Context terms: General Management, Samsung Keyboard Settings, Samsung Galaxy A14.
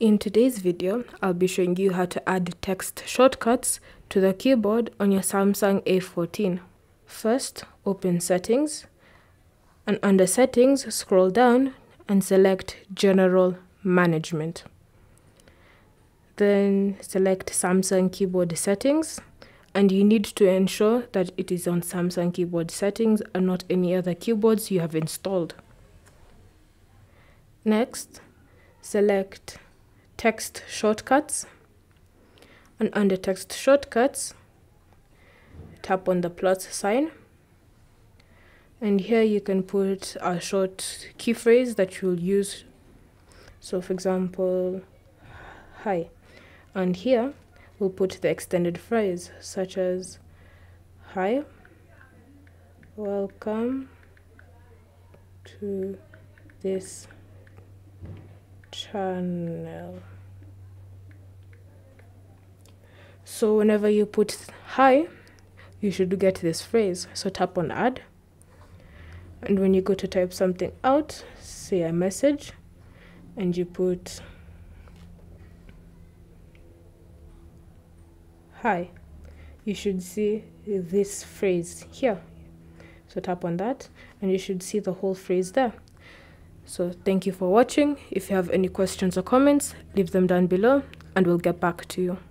In today's video, I'll be showing you how to add text shortcuts to the keyboard on your Samsung A14. First, open Settings, and under Settings, scroll down and select General Management. Then select Samsung Keyboard Settings, and you need to ensure that it is on Samsung Keyboard Settings and not any other keyboards you have installed. Next, select Text Shortcuts, and under Text Shortcuts, tap on the plus sign, and here you can put a short key phrase that you'll use. So for example, hi, and here we'll put the extended phrase such as hi, welcome to this channel. So whenever you put hi, you should get this phrase. So tap on add, and when you go to type something out, say a message, and you put hi, you should see this phrase here. So tap on that, and you should see the whole phrase there. So thank you for watching. If you have any questions or comments, leave them down below and we'll get back to you.